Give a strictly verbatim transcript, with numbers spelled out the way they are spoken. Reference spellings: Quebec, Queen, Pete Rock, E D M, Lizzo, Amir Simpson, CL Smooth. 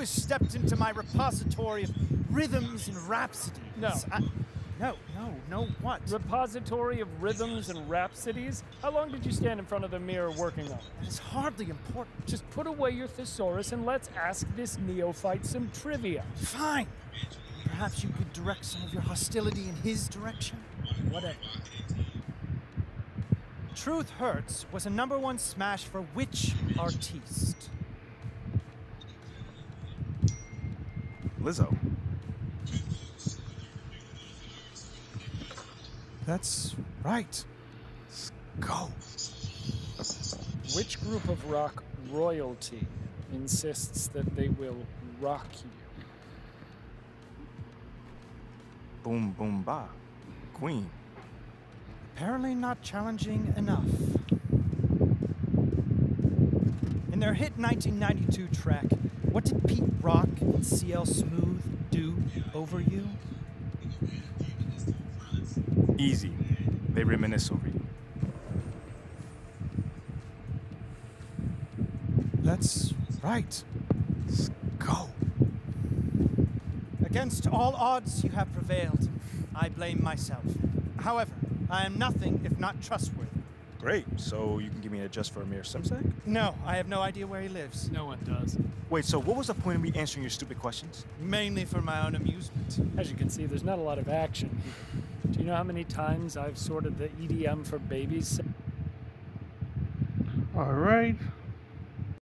you has stepped into my repository of rhythms and rhapsodies. No. I, no, no, no what? Repository of rhythms and rhapsodies? How long did you stand in front of the mirror working on it? It's hardly important. Just put away your thesaurus and let's ask this neophyte some trivia. Fine. Perhaps you could direct some of your hostility in his direction? Whatever. Truth Hurts was a number one smash for which artiste? Lizzo. That's right. Let's go. Which group of rock royalty insists that they will rock you? Boom, boom, ba. Queen. Apparently not challenging enough. In their hit nineteen ninety-two track, what did Pete Rock and C L Smooth do over you? Easy. They reminisce over you. That's right. Let's go. Against all odds, you have prevailed. I blame myself. However, I am nothing if not trustworthy. Great, so you can give me a just for Amir Simpson? No, I have no idea where he lives. No one does. Wait, so what was the point of me answering your stupid questions? Mainly for my own amusement. As you can see, there's not a lot of action here. Do you know how many times I've sorted the E D M for babies? All right.